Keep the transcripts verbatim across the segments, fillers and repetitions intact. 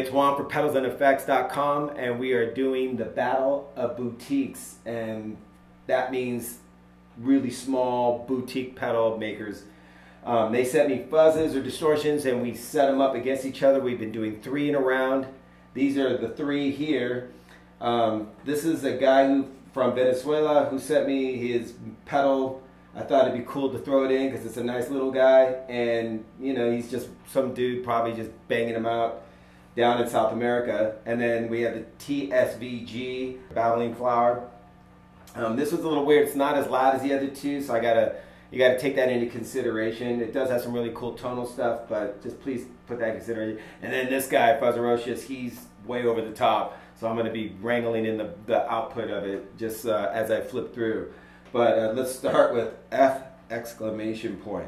It's Juan for pedals and effects dot com, and we are doing the Battle of Boutiques, and that means really small boutique pedal makers. Um, they sent me fuzzes or distortions, and we set them up against each other. We've been doing three in a round. These are the three here. Um, this is a guy who, from Venezuela, who sent me his pedal. I thought it'd be cool to throw it in because it's a nice little guy, and you know, he's just some dude probably just banging him out down in South America. And then we have the T S V G, Babbling Flower. Um, this was a little weird. It's not as loud as the other two, so I gotta you gotta take that into consideration. It does have some really cool tonal stuff, but just please put that in consideration. And then this guy, Fuzzrocious, he's way over the top, so I'm gonna be wrangling in the, the output of it just uh, as I flip through. But uh, let's start with F exclamation point.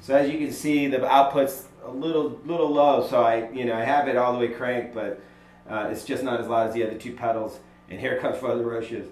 So as you can see, the output's a little little low, so I you know I have it all the way cranked, but uh, it's just not as loud as the other two pedals. And here comes Fuzzrocious.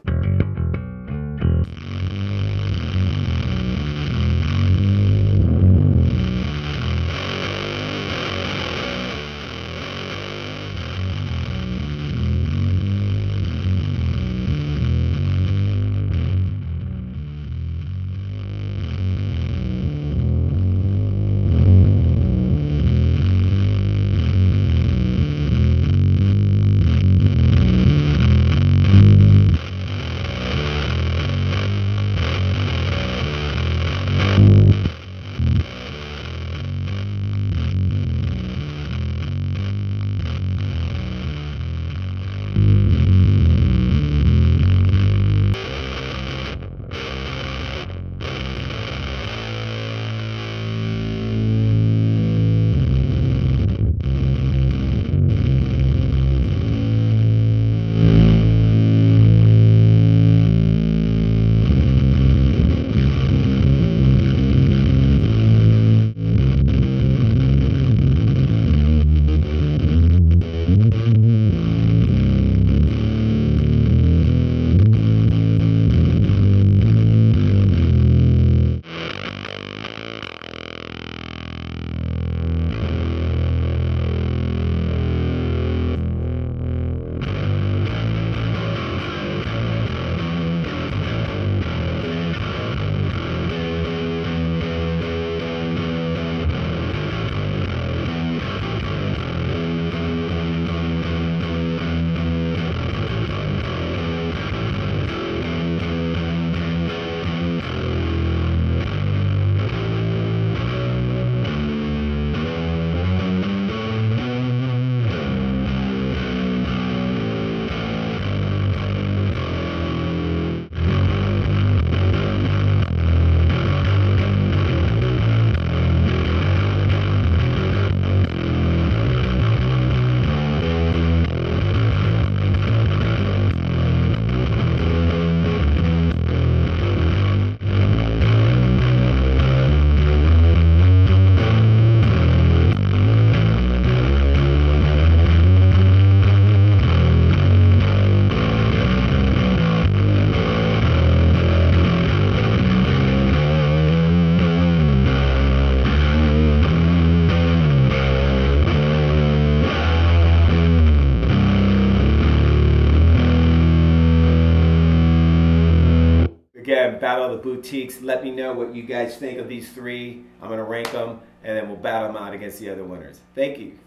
Again, Battle of the Boutiques. Let me know what you guys think of these three. I'm going to rank them, and then we'll battle them out against the other winners. Thank you.